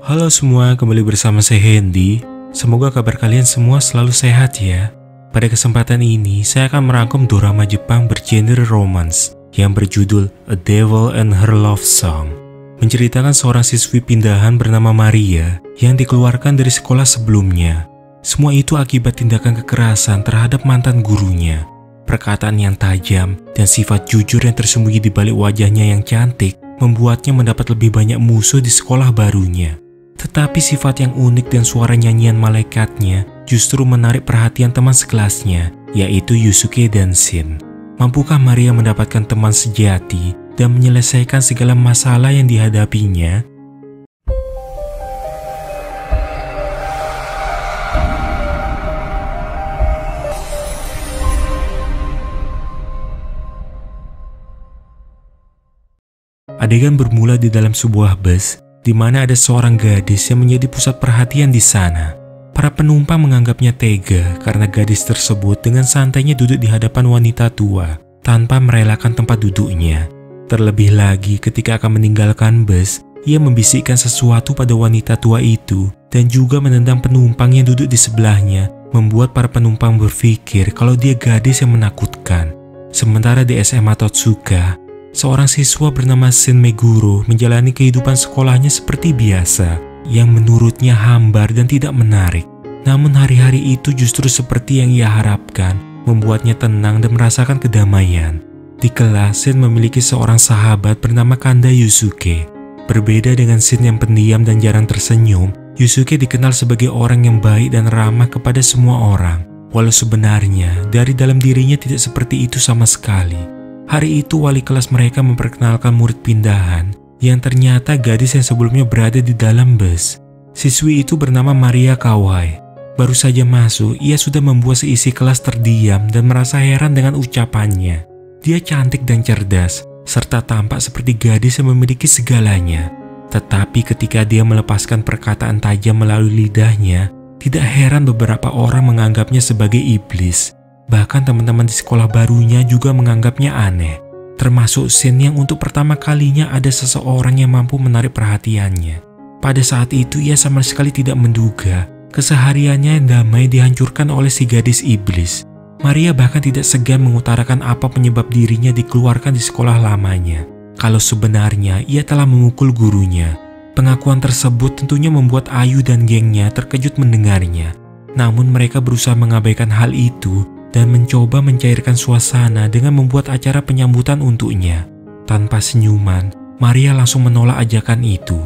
Halo semua, kembali bersama saya Hendy. Semoga kabar kalian semua selalu sehat ya. Pada kesempatan ini, saya akan merangkum drama Jepang bergenre romance yang berjudul A Devil and Her Love Song. Menceritakan seorang siswi pindahan bernama Maria yang dikeluarkan dari sekolah sebelumnya. Semua itu akibat tindakan kekerasan terhadap mantan gurunya. Perkataan yang tajam dan sifat jujur yang tersembunyi di balik wajahnya yang cantik membuatnya mendapat lebih banyak musuh di sekolah barunya. Tetapi sifat yang unik dan suara nyanyian malaikatnya justru menarik perhatian teman sekelasnya, yaitu Yusuke dan Shin. Mampukah Maria mendapatkan teman sejati dan menyelesaikan segala masalah yang dihadapinya? Adegan bermula di dalam sebuah bus, di mana ada seorang gadis yang menjadi pusat perhatian di sana. Para penumpang menganggapnya tega karena gadis tersebut dengan santainya duduk di hadapan wanita tua, tanpa merelakan tempat duduknya. Terlebih lagi ketika akan meninggalkan bus, ia membisikkan sesuatu pada wanita tua itu, dan juga menendang penumpang yang duduk di sebelahnya, membuat para penumpang berpikir kalau dia gadis yang menakutkan. Sementara di SMA Totsuka, seorang siswa bernama Shin Meguro menjalani kehidupan sekolahnya seperti biasa, yang menurutnya hambar dan tidak menarik. Namun hari-hari itu justru seperti yang ia harapkan, membuatnya tenang dan merasakan kedamaian. Di kelas, Shin memiliki seorang sahabat bernama Kanda Yusuke. Berbeda dengan Shin yang pendiam dan jarang tersenyum, Yusuke dikenal sebagai orang yang baik dan ramah kepada semua orang. Walau sebenarnya, dari dalam dirinya tidak seperti itu sama sekali. Hari itu wali kelas mereka memperkenalkan murid pindahan yang ternyata gadis yang sebelumnya berada di dalam bus. Siswi itu bernama Maria Kawai. Baru saja masuk, ia sudah membuat seisi kelas terdiam dan merasa heran dengan ucapannya. Dia cantik dan cerdas, serta tampak seperti gadis yang memiliki segalanya. Tetapi ketika dia melepaskan perkataan tajam melalui lidahnya, tidak heran beberapa orang menganggapnya sebagai iblis. Bahkan teman-teman di sekolah barunya juga menganggapnya aneh, termasuk Shin yang untuk pertama kalinya ada seseorang yang mampu menarik perhatiannya. Pada saat itu ia sama sekali tidak menduga kesehariannya yang damai dihancurkan oleh si gadis iblis. Maria bahkan tidak segan mengutarakan apa penyebab dirinya dikeluarkan di sekolah lamanya, kalau sebenarnya ia telah memukul gurunya. Pengakuan tersebut tentunya membuat Ayu dan gengnya terkejut mendengarnya. Namun mereka berusaha mengabaikan hal itu dan mencoba mencairkan suasana dengan membuat acara penyambutan untuknya. Tanpa senyuman, Maria langsung menolak ajakan itu.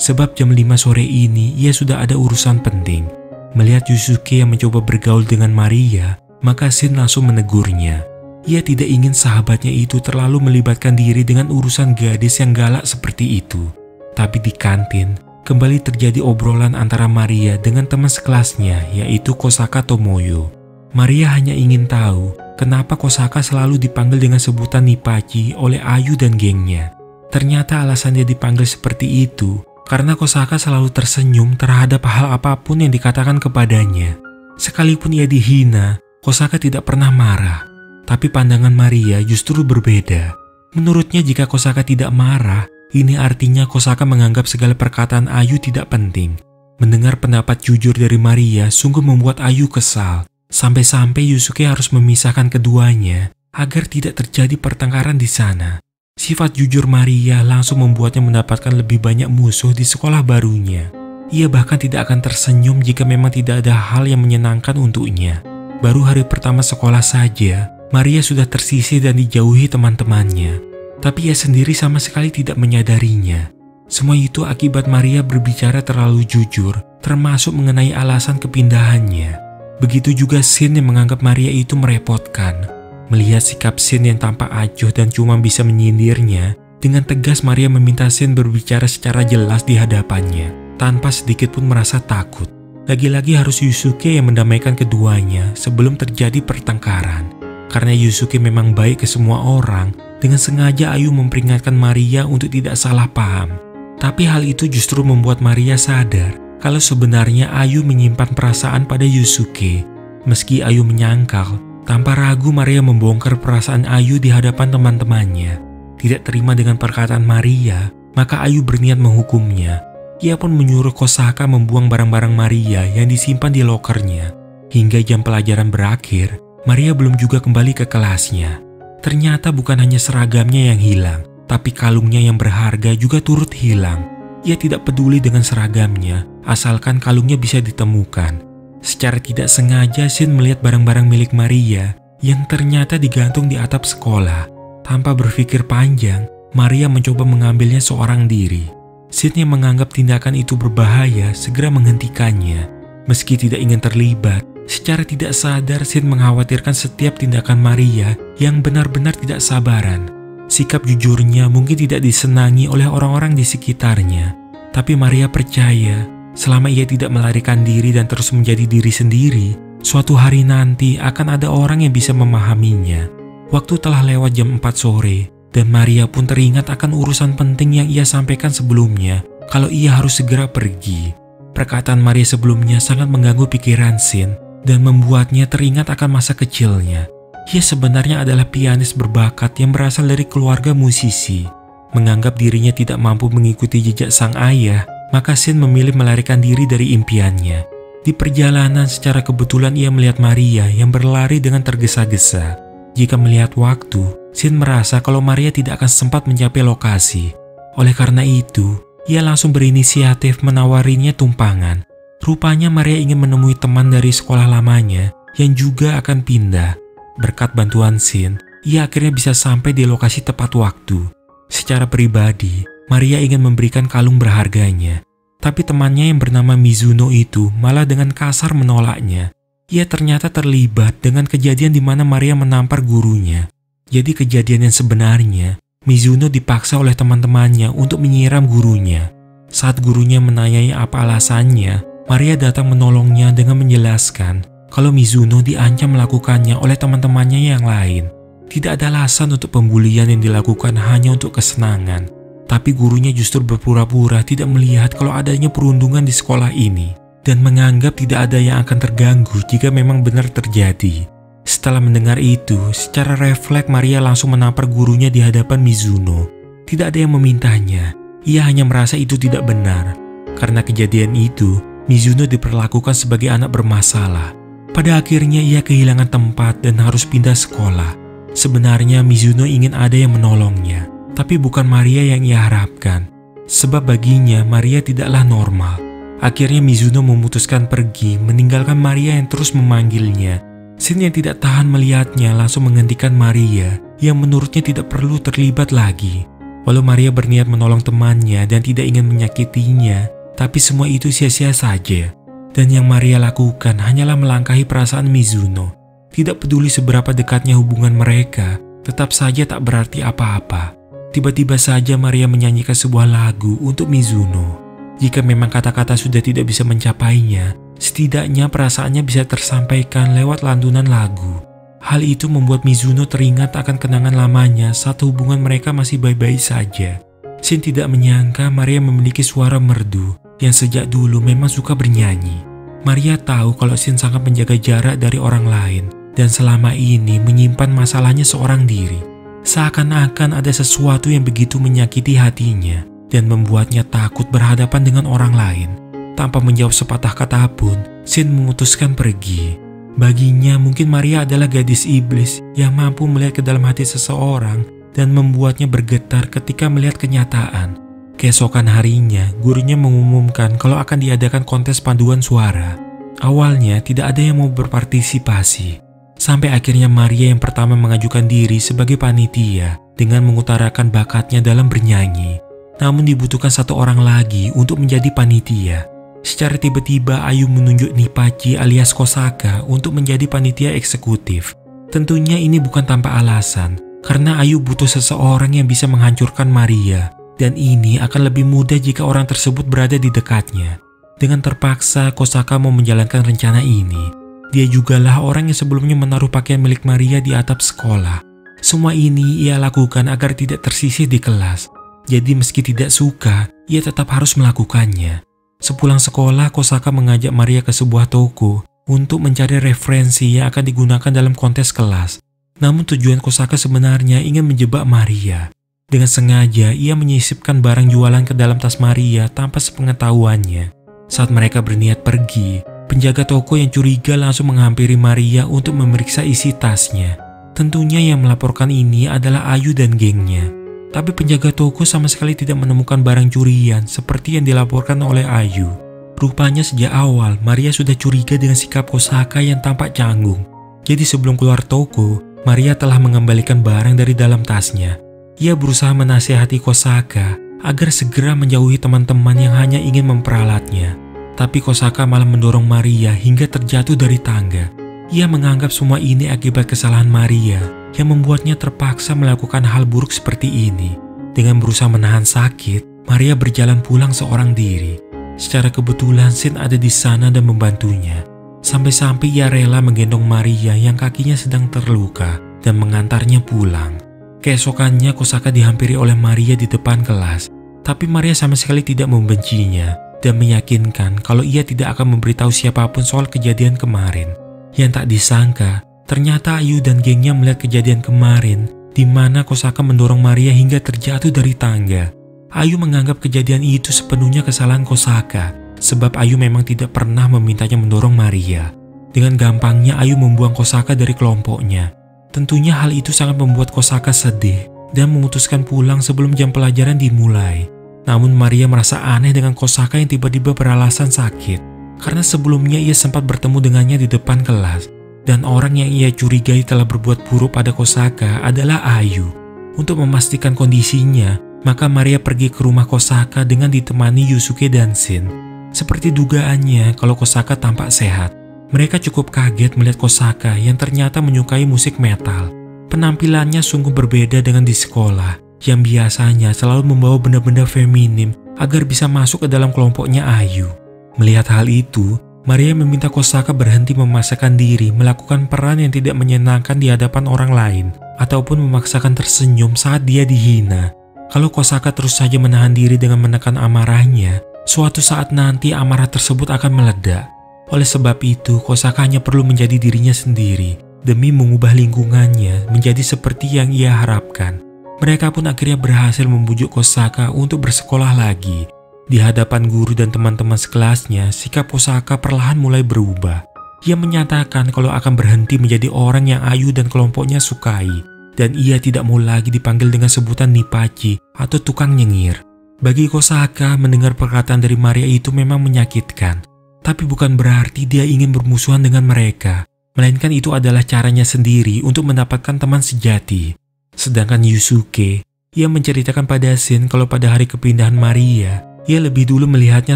Sebab jam 5 sore ini ia sudah ada urusan penting. Melihat Yusuke yang mencoba bergaul dengan Maria, maka Shin langsung menegurnya. Ia tidak ingin sahabatnya itu terlalu melibatkan diri dengan urusan gadis yang galak seperti itu. Tapi di kantin, kembali terjadi obrolan antara Maria dengan teman sekelasnya, yaitu Kosaka Tomoyo. Maria hanya ingin tahu kenapa Kosaka selalu dipanggil dengan sebutan Nipachi oleh Ayu dan gengnya. Ternyata alasan dia dipanggil seperti itu karena Kosaka selalu tersenyum terhadap hal apapun yang dikatakan kepadanya. Sekalipun ia dihina, Kosaka tidak pernah marah. Tapi pandangan Maria justru berbeda. Menurutnya jika Kosaka tidak marah, ini artinya Kosaka menganggap segala perkataan Ayu tidak penting. Mendengar pendapat jujur dari Maria sungguh membuat Ayu kesal. Sampai-sampai Yusuke harus memisahkan keduanya agar tidak terjadi pertengkaran di sana. Sifat jujur Maria langsung membuatnya mendapatkan lebih banyak musuh di sekolah barunya. Ia bahkan tidak akan tersenyum jika memang tidak ada hal yang menyenangkan untuknya. Baru hari pertama sekolah saja, Maria sudah tersisih dan dijauhi teman-temannya. Tapi ia sendiri sama sekali tidak menyadarinya. Semua itu akibat Maria berbicara terlalu jujur, termasuk mengenai alasan kepindahannya. Begitu juga Shin yang menganggap Maria itu merepotkan. Melihat sikap Shin yang tampak acuh dan cuma bisa menyindirnya, dengan tegas Maria meminta Shin berbicara secara jelas di hadapannya, tanpa sedikit pun merasa takut. Lagi-lagi harus Yusuke yang mendamaikan keduanya sebelum terjadi pertengkaran. Karena Yusuke memang baik ke semua orang, dengan sengaja Ayu memperingatkan Maria untuk tidak salah paham. Tapi hal itu justru membuat Maria sadar kalau sebenarnya Ayu menyimpan perasaan pada Yusuke. Meski Ayu menyangkal, tanpa ragu Maria membongkar perasaan Ayu di hadapan teman-temannya. Tidak terima dengan perkataan Maria, maka Ayu berniat menghukumnya. Ia pun menyuruh Kosaka membuang barang-barang Maria yang disimpan di lokernya. Hingga jam pelajaran berakhir, Maria belum juga kembali ke kelasnya. Ternyata bukan hanya seragamnya yang hilang, tapi kalungnya yang berharga juga turut hilang. Ia tidak peduli dengan seragamnya, asalkan kalungnya bisa ditemukan. Secara tidak sengaja, Shin melihat barang-barang milik Maria yang ternyata digantung di atap sekolah. Tanpa berpikir panjang, Maria mencoba mengambilnya seorang diri. Shin yang menganggap tindakan itu berbahaya segera menghentikannya. Meski tidak ingin terlibat, secara tidak sadar Shin mengkhawatirkan setiap tindakan Maria yang benar-benar tidak sabaran. Sikap jujurnya mungkin tidak disenangi oleh orang-orang di sekitarnya. Tapi Maria percaya, selama ia tidak melarikan diri dan terus menjadi diri sendiri, suatu hari nanti akan ada orang yang bisa memahaminya. Waktu telah lewat jam 4 sore, dan Maria pun teringat akan urusan penting yang ia sampaikan sebelumnya kalau ia harus segera pergi. Perkataan Maria sebelumnya sangat mengganggu pikiran Shin dan membuatnya teringat akan masa kecilnya. Ia sebenarnya adalah pianis berbakat yang berasal dari keluarga musisi. Menganggap dirinya tidak mampu mengikuti jejak sang ayah, maka Shin memilih melarikan diri dari impiannya. Di perjalanan secara kebetulan ia melihat Maria yang berlari dengan tergesa-gesa. Jika melihat waktu, Shin merasa kalau Maria tidak akan sempat mencapai lokasi. Oleh karena itu, ia langsung berinisiatif menawarinya tumpangan. Rupanya Maria ingin menemui teman dari sekolah lamanya yang juga akan pindah. Berkat bantuan Shin, ia akhirnya bisa sampai di lokasi tepat waktu. Secara pribadi, Maria ingin memberikan kalung berharganya. Tapi temannya yang bernama Mizuno itu malah dengan kasar menolaknya. Ia ternyata terlibat dengan kejadian di mana Maria menampar gurunya. Jadi kejadian yang sebenarnya, Mizuno dipaksa oleh teman-temannya untuk menyiram gurunya. Saat gurunya menanyai apa alasannya, Maria datang menolongnya dengan menjelaskan kalau Mizuno diancam melakukannya oleh teman-temannya yang lain. Tidak ada alasan untuk pembulian yang dilakukan hanya untuk kesenangan, tapi gurunya justru berpura-pura tidak melihat kalau adanya perundungan di sekolah ini dan menganggap tidak ada yang akan terganggu jika memang benar terjadi. Setelah mendengar itu, secara refleks Maria langsung menampar gurunya di hadapan Mizuno. Tidak ada yang memintanya, ia hanya merasa itu tidak benar. Karena kejadian itu, Mizuno diperlakukan sebagai anak bermasalah. Pada akhirnya ia kehilangan tempat dan harus pindah sekolah. Sebenarnya Mizuno ingin ada yang menolongnya, tapi bukan Maria yang ia harapkan. Sebab baginya Maria tidaklah normal. Akhirnya Mizuno memutuskan pergi, meninggalkan Maria yang terus memanggilnya. Shin yang tidak tahan melihatnya langsung menghentikan Maria yang menurutnya tidak perlu terlibat lagi. Walau Maria berniat menolong temannya dan tidak ingin menyakitinya, tapi semua itu sia-sia saja. Dan yang Maria lakukan hanyalah melangkahi perasaan Mizuno. Tidak peduli seberapa dekatnya hubungan mereka, tetap saja tak berarti apa-apa. Tiba-tiba saja Maria menyanyikan sebuah lagu untuk Mizuno. Jika memang kata-kata sudah tidak bisa mencapainya, setidaknya perasaannya bisa tersampaikan lewat lantunan lagu. Hal itu membuat Mizuno teringat akan kenangan lamanya saat hubungan mereka masih baik-baik saja. Shin tidak menyangka Maria memiliki suara merdu yang sejak dulu memang suka bernyanyi. Maria tahu kalau Shin sangat menjaga jarak dari orang lain dan selama ini menyimpan masalahnya seorang diri. Seakan-akan ada sesuatu yang begitu menyakiti hatinya dan membuatnya takut berhadapan dengan orang lain. Tanpa menjawab sepatah kata pun, Shin memutuskan pergi. Baginya mungkin Maria adalah gadis iblis yang mampu melihat ke dalam hati seseorang dan membuatnya bergetar ketika melihat kenyataan. Keesokan harinya, gurunya mengumumkan kalau akan diadakan kontes paduan suara. Awalnya tidak ada yang mau berpartisipasi, sampai akhirnya Maria yang pertama mengajukan diri sebagai panitia dengan mengutarakan bakatnya dalam bernyanyi. Namun dibutuhkan satu orang lagi untuk menjadi panitia. Secara tiba-tiba Ayu menunjuk Nipachi alias Kosaka untuk menjadi panitia eksekutif. Tentunya ini bukan tanpa alasan, karena Ayu butuh seseorang yang bisa menghancurkan Maria, dan ini akan lebih mudah jika orang tersebut berada di dekatnya. Dengan terpaksa Kosaka mau menjalankan rencana ini. Dia jugalah orang yang sebelumnya menaruh pakaian milik Maria di atap sekolah. Semua ini ia lakukan agar tidak tersisih di kelas. Jadi meski tidak suka, ia tetap harus melakukannya. Sepulang sekolah, Kosaka mengajak Maria ke sebuah toko untuk mencari referensi yang akan digunakan dalam kontes kelas. Namun tujuan Kosaka sebenarnya ingin menjebak Maria. Dengan sengaja, ia menyisipkan barang jualan ke dalam tas Maria tanpa sepengetahuannya. Saat mereka berniat pergi, penjaga toko yang curiga langsung menghampiri Maria untuk memeriksa isi tasnya. Tentunya yang melaporkan ini adalah Ayu dan gengnya. Tapi penjaga toko sama sekali tidak menemukan barang curian seperti yang dilaporkan oleh Ayu. Rupanya sejak awal, Maria sudah curiga dengan sikap Kosaka yang tampak canggung. Jadi sebelum keluar toko, Maria telah mengembalikan barang dari dalam tasnya. Ia berusaha menasihati Kosaka agar segera menjauhi teman-teman yang hanya ingin memperalatnya. Tapi Kosaka malah mendorong Maria hingga terjatuh dari tangga. Ia menganggap semua ini akibat kesalahan Maria yang membuatnya terpaksa melakukan hal buruk seperti ini. Dengan berusaha menahan sakit, Maria berjalan pulang seorang diri. Secara kebetulan Shin ada di sana dan membantunya. Sampai-sampai ia rela menggendong Maria yang kakinya sedang terluka dan mengantarnya pulang. Keesokannya Kosaka dihampiri oleh Maria di depan kelas, tapi Maria sama sekali tidak membencinya dan meyakinkan kalau ia tidak akan memberitahu siapapun soal kejadian kemarin. Yang tak disangka, ternyata Ayu dan gengnya melihat kejadian kemarin di mana Kosaka mendorong Maria hingga terjatuh dari tangga. Ayu menganggap kejadian itu sepenuhnya kesalahan Kosaka, sebab Ayu memang tidak pernah memintanya mendorong Maria. Dengan gampangnya Ayu membuang Kosaka dari kelompoknya. Tentunya hal itu sangat membuat Kosaka sedih dan memutuskan pulang sebelum jam pelajaran dimulai. Namun Maria merasa aneh dengan Kosaka yang tiba-tiba beralasan sakit, karena sebelumnya ia sempat bertemu dengannya di depan kelas, dan orang yang ia curigai telah berbuat buruk pada Kosaka adalah Ayu. Untuk memastikan kondisinya, maka Maria pergi ke rumah Kosaka dengan ditemani Yusuke dan Shin. Seperti dugaannya, kalau Kosaka tampak sehat. Mereka cukup kaget melihat Kosaka yang ternyata menyukai musik metal. Penampilannya sungguh berbeda dengan di sekolah, yang biasanya selalu membawa benda-benda feminim agar bisa masuk ke dalam kelompoknya Ayu. Melihat hal itu, Maria meminta Kosaka berhenti memaksakan diri melakukan peran yang tidak menyenangkan di hadapan orang lain, ataupun memaksakan tersenyum saat dia dihina. Kalau Kosaka terus saja menahan diri dengan menekan amarahnya, suatu saat nanti amarah tersebut akan meledak. Oleh sebab itu, Kosaka hanya perlu menjadi dirinya sendiri demi mengubah lingkungannya menjadi seperti yang ia harapkan. Mereka pun akhirnya berhasil membujuk Kosaka untuk bersekolah lagi. Di hadapan guru dan teman-teman sekelasnya, sikap Kosaka perlahan mulai berubah. Ia menyatakan kalau akan berhenti menjadi orang yang Ayu dan kelompoknya sukai, dan ia tidak mau lagi dipanggil dengan sebutan Nipachi atau tukang nyengir. Bagi Kosaka, mendengar perkataan dari Maria itu memang menyakitkan. Tapi bukan berarti dia ingin bermusuhan dengan mereka, melainkan itu adalah caranya sendiri untuk mendapatkan teman sejati. Sedangkan Yusuke, ia menceritakan pada Shin kalau pada hari kepindahan Maria, ia lebih dulu melihatnya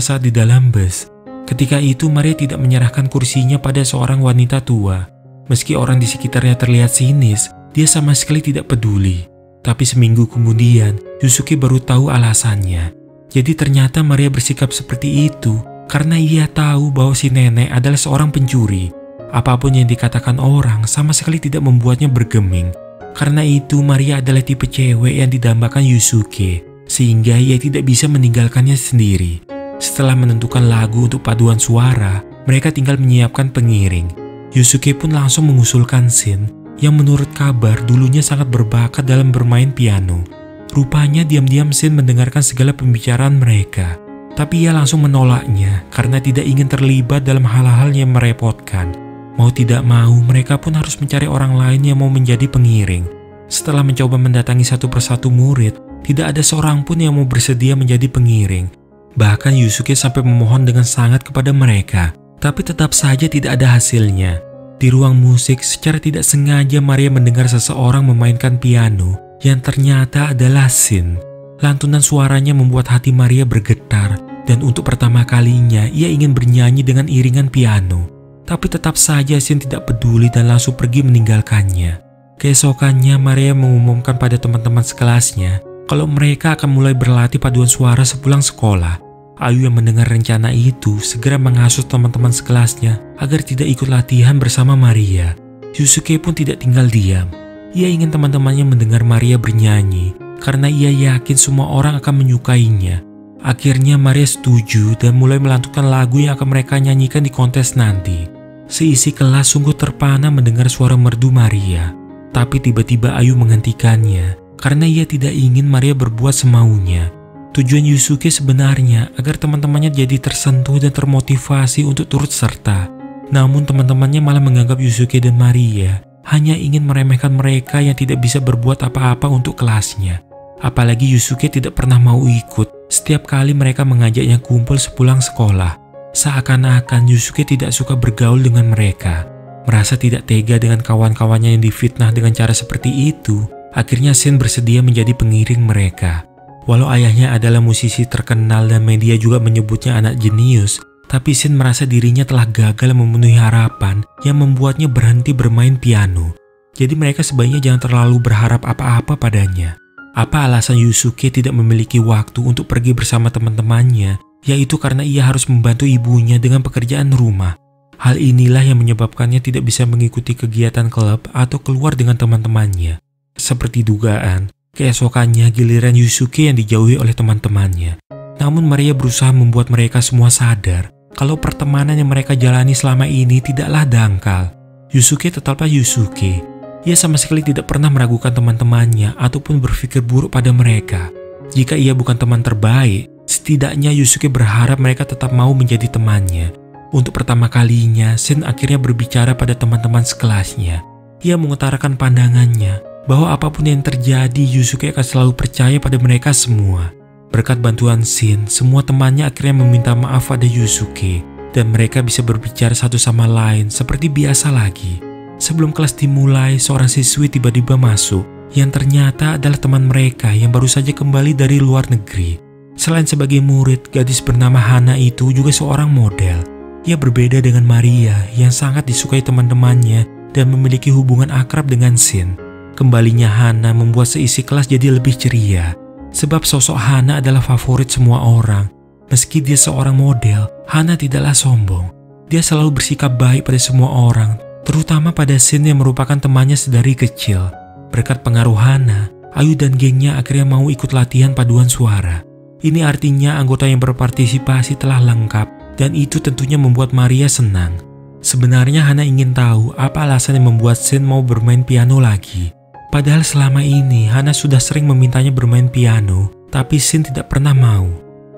saat di dalam bus. Ketika itu Maria tidak menyerahkan kursinya pada seorang wanita tua. Meski orang di sekitarnya terlihat sinis, dia sama sekali tidak peduli. Tapi seminggu kemudian, Yusuke baru tahu alasannya. Jadi ternyata Maria bersikap seperti itu karena ia tahu bahwa si nenek adalah seorang pencuri. Apapun yang dikatakan orang sama sekali tidak membuatnya bergeming. Karena itu Maria adalah tipe cewek yang didambakan Yusuke, sehingga ia tidak bisa meninggalkannya sendiri. Setelah menentukan lagu untuk paduan suara, mereka tinggal menyiapkan pengiring. Yusuke pun langsung mengusulkan Shin, yang menurut kabar dulunya sangat berbakat dalam bermain piano. Rupanya diam-diam Shin mendengarkan segala pembicaraan mereka. Tapi ia langsung menolaknya karena tidak ingin terlibat dalam hal-hal yang merepotkan. Mau tidak mau, mereka pun harus mencari orang lain yang mau menjadi pengiring. Setelah mencoba mendatangi satu persatu murid, tidak ada seorang pun yang mau bersedia menjadi pengiring. Bahkan Yusuke sampai memohon dengan sangat kepada mereka, tapi tetap saja tidak ada hasilnya. Di ruang musik, secara tidak sengaja Maria mendengar seseorang memainkan piano yang ternyata adalah Shin. Lantunan suaranya membuat hati Maria bergetar, dan untuk pertama kalinya ia ingin bernyanyi dengan iringan piano. Tapi tetap saja Shin tidak peduli dan langsung pergi meninggalkannya. Keesokannya Maria mengumumkan pada teman-teman sekelasnya kalau mereka akan mulai berlatih paduan suara sepulang sekolah. Ayu yang mendengar rencana itu segera menghasut teman-teman sekelasnya agar tidak ikut latihan bersama Maria. Yusuke pun tidak tinggal diam. Ia ingin teman-temannya mendengar Maria bernyanyi, karena ia yakin semua orang akan menyukainya. Akhirnya Maria setuju dan mulai melantunkan lagu yang akan mereka nyanyikan di kontes nanti. Seisi kelas sungguh terpana mendengar suara merdu Maria. Tapi tiba-tiba Ayu menghentikannya Karena ia tidak ingin Maria berbuat semaunya. Tujuan Yusuke sebenarnya agar teman-temannya jadi tersentuh dan termotivasi untuk turut serta. Namun teman-temannya malah menganggap Yusuke dan Maria hanya ingin meremehkan mereka yang tidak bisa berbuat apa-apa untuk kelasnya. Apalagi Yusuke tidak pernah mau ikut setiap kali mereka mengajaknya kumpul sepulang sekolah. Seakan-akan Yusuke tidak suka bergaul dengan mereka. Merasa tidak tega dengan kawan-kawannya yang difitnah dengan cara seperti itu, akhirnya Shin bersedia menjadi pengiring mereka. Walau ayahnya adalah musisi terkenal dan media juga menyebutnya anak jenius, tapi Shin merasa dirinya telah gagal memenuhi harapan yang membuatnya berhenti bermain piano. Jadi mereka sebaiknya jangan terlalu berharap apa-apa padanya. Apa alasan Yusuke tidak memiliki waktu untuk pergi bersama teman-temannya, yaitu karena ia harus membantu ibunya dengan pekerjaan rumah. Hal inilah yang menyebabkannya tidak bisa mengikuti kegiatan klub atau keluar dengan teman-temannya. Seperti dugaan, keesokannya giliran Yusuke yang dijauhi oleh teman-temannya. Namun Maria berusaha membuat mereka semua sadar kalau pertemanan yang mereka jalani selama ini tidaklah dangkal. Yusuke tetaplah Yusuke. Ia sama sekali tidak pernah meragukan teman-temannya ataupun berpikir buruk pada mereka. Jika ia bukan teman terbaik, setidaknya Yusuke berharap mereka tetap mau menjadi temannya. Untuk pertama kalinya, Shin akhirnya berbicara pada teman-teman sekelasnya. Ia mengutarakan pandangannya bahwa apapun yang terjadi, Yusuke akan selalu percaya pada mereka semua. Berkat bantuan Shin, semua temannya akhirnya meminta maaf pada Yusuke, dan mereka bisa berbicara satu sama lain seperti biasa lagi. Sebelum kelas dimulai, seorang siswi tiba-tiba masuk yang ternyata adalah teman mereka yang baru saja kembali dari luar negeri. Selain sebagai murid, gadis bernama Hana itu juga seorang model. Ia berbeda dengan Maria yang sangat disukai teman-temannya dan memiliki hubungan akrab dengan Shin. Kembalinya Hana membuat seisi kelas jadi lebih ceria. Sebab sosok Hana adalah favorit semua orang. Meski dia seorang model, Hana tidaklah sombong. Dia selalu bersikap baik pada semua orang, terutama pada Shin yang merupakan temannya sedari kecil. Berkat pengaruh Hana, Ayu dan gengnya akhirnya mau ikut latihan paduan suara. Ini artinya anggota yang berpartisipasi telah lengkap, dan itu tentunya membuat Maria senang. Sebenarnya Hana ingin tahu apa alasan yang membuat Shin mau bermain piano lagi. Padahal selama ini Hana sudah sering memintanya bermain piano, tapi Shin tidak pernah mau.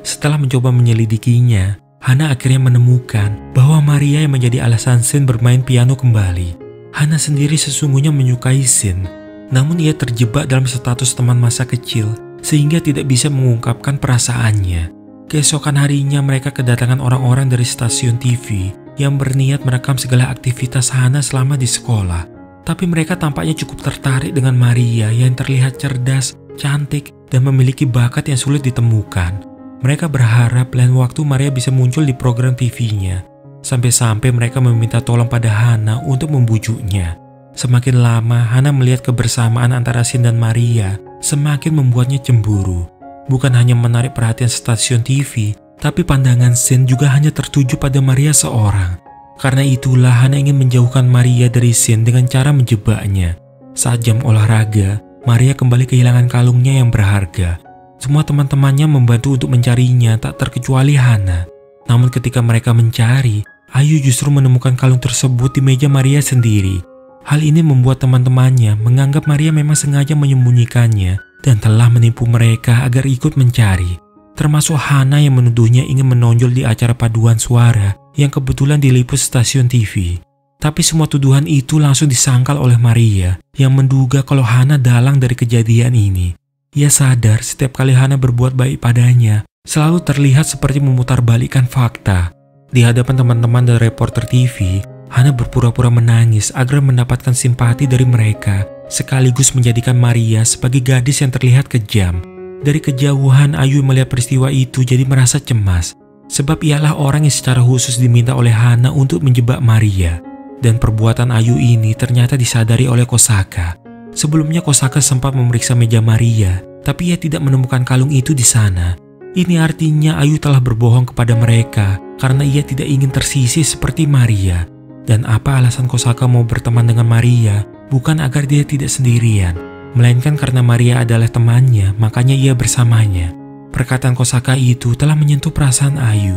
Setelah mencoba menyelidikinya, Hana akhirnya menemukan bahwa Maria yang menjadi alasan Shin bermain piano kembali. Hana sendiri sesungguhnya menyukai Shin, namun ia terjebak dalam status teman masa kecil sehingga tidak bisa mengungkapkan perasaannya. Keesokan harinya mereka kedatangan orang-orang dari stasiun TV yang berniat merekam segala aktivitas Hana selama di sekolah. Tapi mereka tampaknya cukup tertarik dengan Maria yang terlihat cerdas, cantik, dan memiliki bakat yang sulit ditemukan. Mereka berharap lain waktu Maria bisa muncul di program TV-nya. Sampai-sampai mereka meminta tolong pada Hana untuk membujuknya. Semakin lama, Hana melihat kebersamaan antara Shin dan Maria semakin membuatnya cemburu. Bukan hanya menarik perhatian stasiun TV, tapi pandangan Shin juga hanya tertuju pada Maria seorang. Karena itulah Hana ingin menjauhkan Maria dari Shin dengan cara menjebaknya. Saat jam olahraga, Maria kembali kehilangan kalungnya yang berharga. Semua teman-temannya membantu untuk mencarinya, tak terkecuali Hana. Namun ketika mereka mencari, Ayu justru menemukan kalung tersebut di meja Maria sendiri. Hal ini membuat teman-temannya menganggap Maria memang sengaja menyembunyikannya dan telah menipu mereka agar ikut mencari. Termasuk Hana yang menuduhnya ingin menonjol di acara paduan suara yang kebetulan diliput stasiun TV. Tapi semua tuduhan itu langsung disangkal oleh Maria yang menduga kalau Hana dalang dari kejadian ini. Ia sadar setiap kali Hana berbuat baik padanya, selalu terlihat seperti memutarbalikkan fakta. Di hadapan teman-teman dan reporter TV, Hana berpura-pura menangis agar mendapatkan simpati dari mereka, sekaligus menjadikan Maria sebagai gadis yang terlihat kejam. Dari kejauhan, Ayu melihat peristiwa itu jadi merasa cemas, sebab ialah orang yang secara khusus diminta oleh Hana untuk menjebak Maria. Dan perbuatan Ayu ini ternyata disadari oleh Kosaka. Sebelumnya Kosaka sempat memeriksa meja Maria, tapi ia tidak menemukan kalung itu di sana. Ini artinya Ayu telah berbohong kepada mereka karena ia tidak ingin tersisih seperti Maria. Dan apa alasan Kosaka mau berteman dengan Maria? Bukan agar dia tidak sendirian, melainkan karena Maria adalah temannya, makanya ia bersamanya. Perkataan Kosaka itu telah menyentuh perasaan Ayu.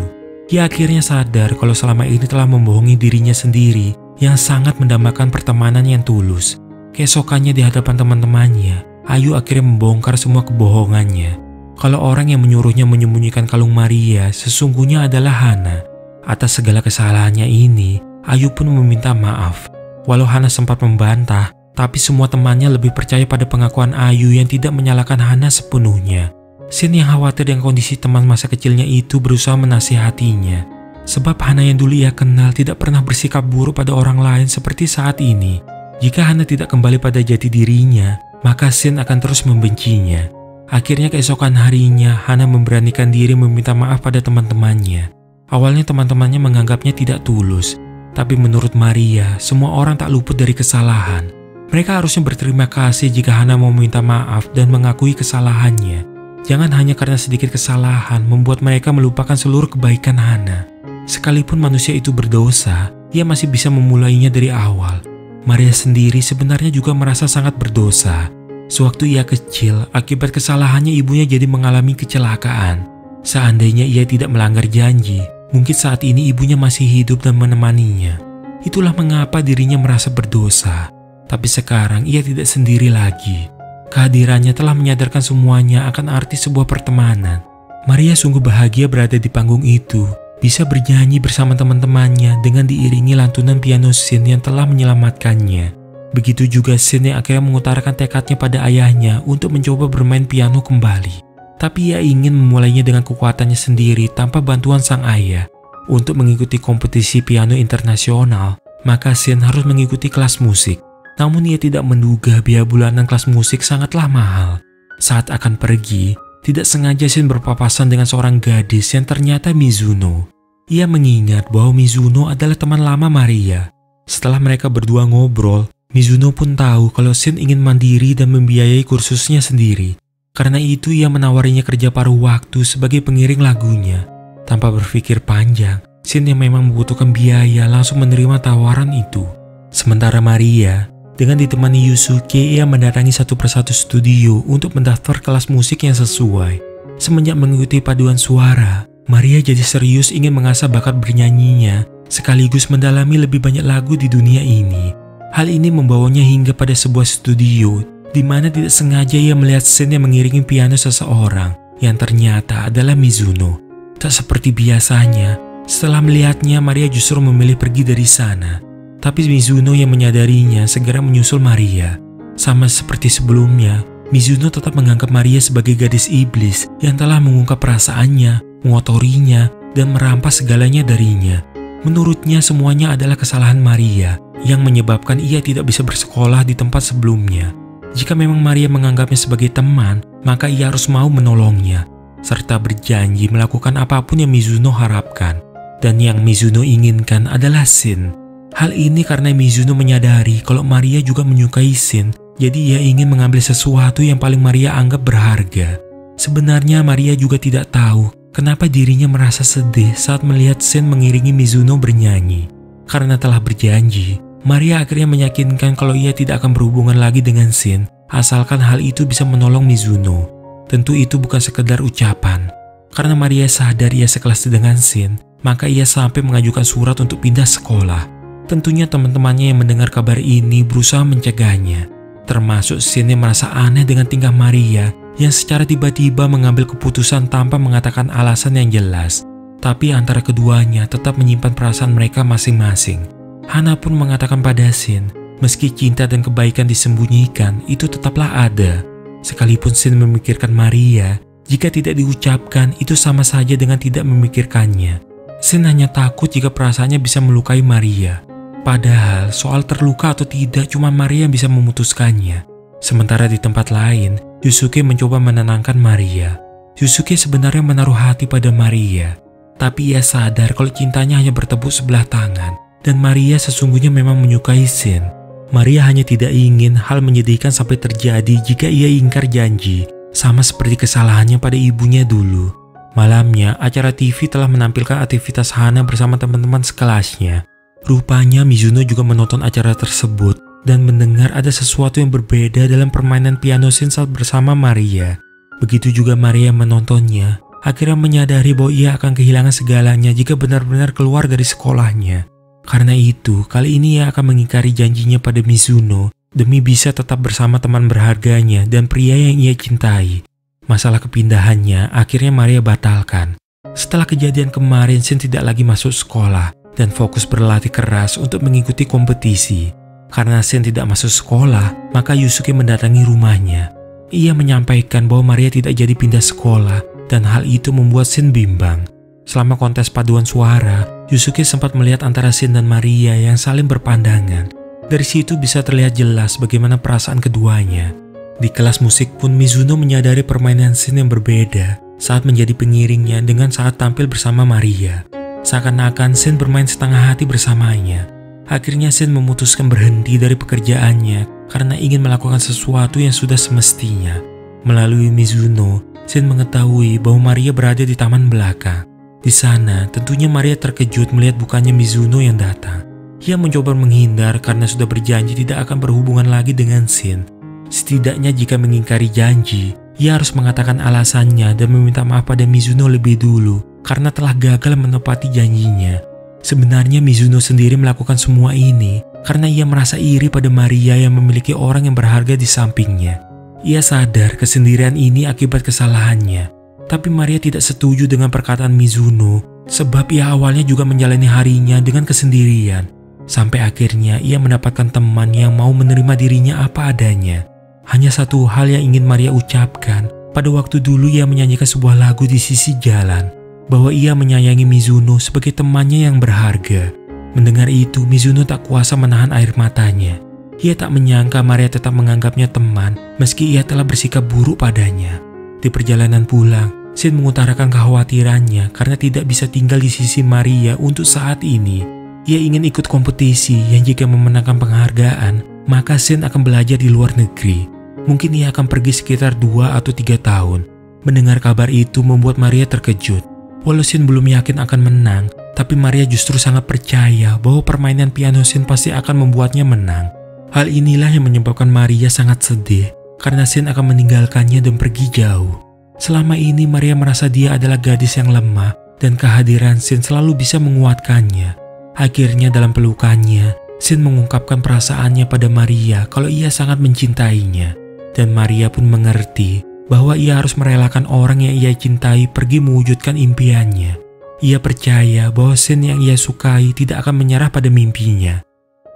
Ia akhirnya sadar kalau selama ini telah membohongi dirinya sendiri yang sangat mendambakan pertemanan yang tulus. Keesokannya di hadapan teman-temannya, Ayu akhirnya membongkar semua kebohongannya kalau orang yang menyuruhnya menyembunyikan kalung Maria sesungguhnya adalah Hana. Atas segala kesalahannya ini, Ayu pun meminta maaf. Walau Hana sempat membantah, tapi semua temannya lebih percaya pada pengakuan Ayu yang tidak menyalahkan Hana sepenuhnya. Shin yang khawatir dengan kondisi teman masa kecilnya itu berusaha menasihatinya. Sebab Hana yang dulu ia kenal tidak pernah bersikap buruk pada orang lain seperti saat ini. Jika Hana tidak kembali pada jati dirinya, maka Shin akan terus membencinya. Akhirnya keesokan harinya, Hana memberanikan diri meminta maaf pada teman-temannya. Awalnya teman-temannya menganggapnya tidak tulus, tapi menurut Maria, semua orang tak luput dari kesalahan. Mereka harusnya berterima kasih jika Hana mau meminta maaf dan mengakui kesalahannya. Jangan hanya karena sedikit kesalahan membuat mereka melupakan seluruh kebaikan Hana. Sekalipun manusia itu berdosa, ia masih bisa memulainya dari awal. Maria sendiri sebenarnya juga merasa sangat berdosa. Sewaktu ia kecil, akibat kesalahannya ibunya jadi mengalami kecelakaan. Seandainya ia tidak melanggar janji, mungkin saat ini ibunya masih hidup dan menemaninya. Itulah mengapa dirinya merasa berdosa. Tapi sekarang ia tidak sendiri lagi. Kehadirannya telah menyadarkan semuanya akan arti sebuah pertemanan. Maria sungguh bahagia berada di panggung itu. Bisa bernyanyi bersama teman-temannya dengan diiringi lantunan piano Shin yang telah menyelamatkannya. Begitu juga Shin yang akhirnya mengutarakan tekadnya pada ayahnya untuk mencoba bermain piano kembali. Tapi ia ingin memulainya dengan kekuatannya sendiri tanpa bantuan sang ayah. Untuk mengikuti kompetisi piano internasional, maka Shin harus mengikuti kelas musik. Namun ia tidak menduga biaya bulanan kelas musik sangatlah mahal. Saat akan pergi, tidak sengaja Shin berpapasan dengan seorang gadis yang ternyata Mizuno. Ia mengingat bahwa Mizuno adalah teman lama Maria. Setelah mereka berdua ngobrol, Mizuno pun tahu kalau Shin ingin mandiri dan membiayai kursusnya sendiri. Karena itu ia menawarinya kerja paruh waktu sebagai pengiring lagunya. Tanpa berpikir panjang, Shin yang memang membutuhkan biaya langsung menerima tawaran itu. Sementara Maria, dengan ditemani Yusuke, ia mendatangi satu persatu studio untuk mendaftar kelas musik yang sesuai. Semenjak mengikuti paduan suara, Maria jadi serius ingin mengasah bakat bernyanyinya, sekaligus mendalami lebih banyak lagu di dunia ini. Hal ini membawanya hingga pada sebuah studio, di mana tidak sengaja ia melihat Shin yang mengiringi piano seseorang, yang ternyata adalah Mizuno. Tak seperti biasanya, setelah melihatnya Maria justru memilih pergi dari sana. Tapi Mizuno yang menyadarinya segera menyusul Maria. Sama seperti sebelumnya, Mizuno tetap menganggap Maria sebagai gadis iblis yang telah mengungkap perasaannya, mengotorinya, dan merampas segalanya darinya. Menurutnya semuanya adalah kesalahan Maria yang menyebabkan ia tidak bisa bersekolah di tempat sebelumnya. Jika memang Maria menganggapnya sebagai teman, maka ia harus mau menolongnya, serta berjanji melakukan apapun yang Mizuno harapkan. Dan yang Mizuno inginkan adalah Shin. Hal ini karena Mizuno menyadari kalau Maria juga menyukai Shin, jadi ia ingin mengambil sesuatu yang paling Maria anggap berharga. Sebenarnya Maria juga tidak tahu kenapa dirinya merasa sedih saat melihat Shin mengiringi Mizuno bernyanyi. Karena telah berjanji, Maria akhirnya meyakinkan kalau ia tidak akan berhubungan lagi dengan Shin, asalkan hal itu bisa menolong Mizuno. Tentu itu bukan sekedar ucapan. Karena Maria sadar ia sekelas dengan Shin, maka ia sampai mengajukan surat untuk pindah sekolah. Tentunya teman-temannya yang mendengar kabar ini berusaha mencegahnya. Termasuk Shin yang merasa aneh dengan tingkah Maria yang secara tiba-tiba mengambil keputusan tanpa mengatakan alasan yang jelas. Tapi antara keduanya tetap menyimpan perasaan mereka masing-masing. Hana pun mengatakan pada Shin, meski cinta dan kebaikan disembunyikan, itu tetaplah ada. Sekalipun Shin memikirkan Maria, jika tidak diucapkan itu sama saja dengan tidak memikirkannya. Shin hanya takut jika perasaannya bisa melukai Maria. Padahal soal terluka atau tidak cuma Maria yang bisa memutuskannya. Sementara di tempat lain, Yusuke mencoba menenangkan Maria. Yusuke sebenarnya menaruh hati pada Maria. Tapi ia sadar kalau cintanya hanya bertepuk sebelah tangan. Dan Maria sesungguhnya memang menyukai Shin. Maria hanya tidak ingin hal menyedihkan sampai terjadi jika ia ingkar janji. Sama seperti kesalahannya pada ibunya dulu. Malamnya, acara TV telah menampilkan aktivitas Hana bersama teman-teman sekelasnya. Rupanya Mizuno juga menonton acara tersebut dan mendengar ada sesuatu yang berbeda dalam permainan piano Shin saat bersama Maria. Begitu juga Maria menontonnya, akhirnya menyadari bahwa ia akan kehilangan segalanya jika benar-benar keluar dari sekolahnya. Karena itu, kali ini ia akan mengingkari janjinya pada Mizuno Demi bisa tetap bersama teman berharganya dan pria yang ia cintai, masalah kepindahannya akhirnya Maria batalkan. Setelah kejadian kemarin, Shin tidak lagi masuk sekolah dan fokus berlatih keras untuk mengikuti kompetisi. Karena Shin tidak masuk sekolah, maka Yusuke mendatangi rumahnya. Ia menyampaikan bahwa Maria tidak jadi pindah sekolah dan hal itu membuat Shin bimbang. Selama kontes paduan suara, Yusuke sempat melihat antara Shin dan Maria yang saling berpandangan. Dari situ bisa terlihat jelas bagaimana perasaan keduanya. Di kelas musik pun Mizuno menyadari permainan Shin yang berbeda saat menjadi pengiringnya dengan saat tampil bersama Maria. Seakan-akan Shin bermain setengah hati bersamanya. Akhirnya Shin memutuskan berhenti dari pekerjaannya karena ingin melakukan sesuatu yang sudah semestinya. Melalui Mizuno, Shin mengetahui bahwa Maria berada di taman belakang. Di sana tentunya Maria terkejut melihat bukannya Mizuno yang datang. Ia mencoba menghindar karena sudah berjanji tidak akan berhubungan lagi dengan Shin. Setidaknya jika mengingkari janji, ia harus mengatakan alasannya dan meminta maaf pada Mizuno lebih dulu karena telah gagal menepati janjinya. Sebenarnya Mizuno sendiri melakukan semua ini karena ia merasa iri pada Maria yang memiliki orang yang berharga di sampingnya. Ia sadar kesendirian ini akibat kesalahannya, tapi Maria tidak setuju dengan perkataan Mizuno sebab ia awalnya juga menjalani harinya dengan kesendirian. Sampai akhirnya ia mendapatkan teman yang mau menerima dirinya apa adanya. Hanya satu hal yang ingin Maria ucapkan, pada waktu dulu ia menyanyikan sebuah lagu di sisi jalan, bahwa ia menyayangi Mizuno sebagai temannya yang berharga. Mendengar itu, Mizuno tak kuasa menahan air matanya. Ia tak menyangka Maria tetap menganggapnya teman, meski ia telah bersikap buruk padanya. Di perjalanan pulang, Shin mengutarakan kekhawatirannya karena tidak bisa tinggal di sisi Maria untuk saat ini. Ia ingin ikut kompetisi yang jika memenangkan penghargaan, maka Shin akan belajar di luar negeri. Mungkin ia akan pergi sekitar 2 atau 3 tahun. Mendengar kabar itu membuat Maria terkejut. Walau Shin belum yakin akan menang, tapi Maria justru sangat percaya bahwa permainan piano Shin pasti akan membuatnya menang. Hal inilah yang menyebabkan Maria sangat sedih, karena Shin akan meninggalkannya dan pergi jauh. Selama ini Maria merasa dia adalah gadis yang lemah, dan kehadiran Shin selalu bisa menguatkannya. Akhirnya dalam pelukannya, Shin mengungkapkan perasaannya pada Maria kalau ia sangat mencintainya. Dan Maria pun mengerti bahwa ia harus merelakan orang yang ia cintai pergi mewujudkan impiannya. Ia percaya bahwa Shin yang ia sukai tidak akan menyerah pada mimpinya.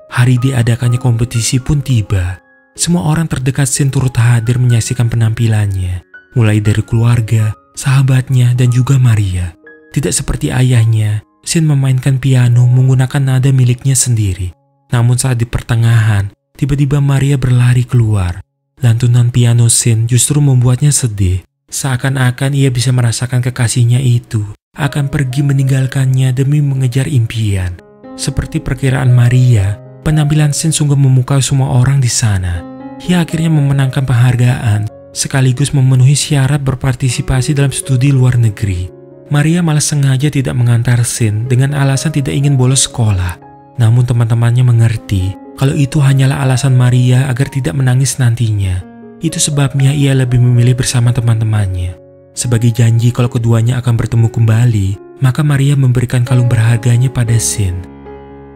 Hari diadakannya kompetisi pun tiba. Semua orang terdekat Shin turut hadir menyaksikan penampilannya. Mulai dari keluarga, sahabatnya, dan juga Maria. Tidak seperti ayahnya, Shin memainkan piano menggunakan nada miliknya sendiri. Namun saat di pertengahan, tiba-tiba Maria berlari keluar. Lantunan piano Shin justru membuatnya sedih. Seakan-akan ia bisa merasakan kekasihnya itu akan pergi meninggalkannya demi mengejar impian. Seperti perkiraan Maria, penampilan Shin sungguh memukau semua orang di sana. Ia akhirnya memenangkan penghargaan, sekaligus memenuhi syarat berpartisipasi dalam studi luar negeri. Maria malah sengaja tidak mengantar Shin dengan alasan tidak ingin bolos sekolah. Namun teman-temannya mengerti kalau itu hanyalah alasan Maria agar tidak menangis nantinya. Itu sebabnya ia lebih memilih bersama teman-temannya. Sebagai janji kalau keduanya akan bertemu kembali, maka Maria memberikan kalung berharganya pada Shin.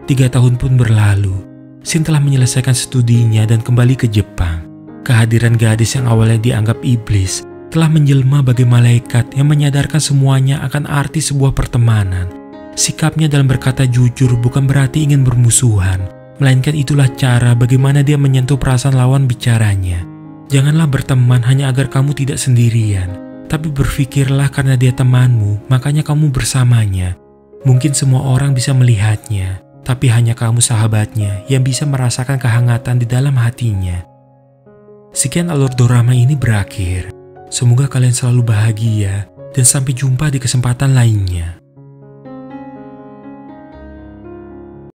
3 tahun pun berlalu. Shin telah menyelesaikan studinya dan kembali ke Jepang. Kehadiran gadis yang awalnya dianggap iblis telah menjelma bagai malaikat yang menyadarkan semuanya akan arti sebuah pertemanan. Sikapnya dalam berkata jujur bukan berarti ingin bermusuhan, melainkan itulah cara bagaimana dia menyentuh perasaan lawan bicaranya. Janganlah berteman hanya agar kamu tidak sendirian, tapi berpikirlah karena dia temanmu, makanya kamu bersamanya. Mungkin semua orang bisa melihatnya, tapi hanya kamu sahabatnya yang bisa merasakan kehangatan di dalam hatinya. Sekian alur dorama ini berakhir. Semoga kalian selalu bahagia dan sampai jumpa di kesempatan lainnya.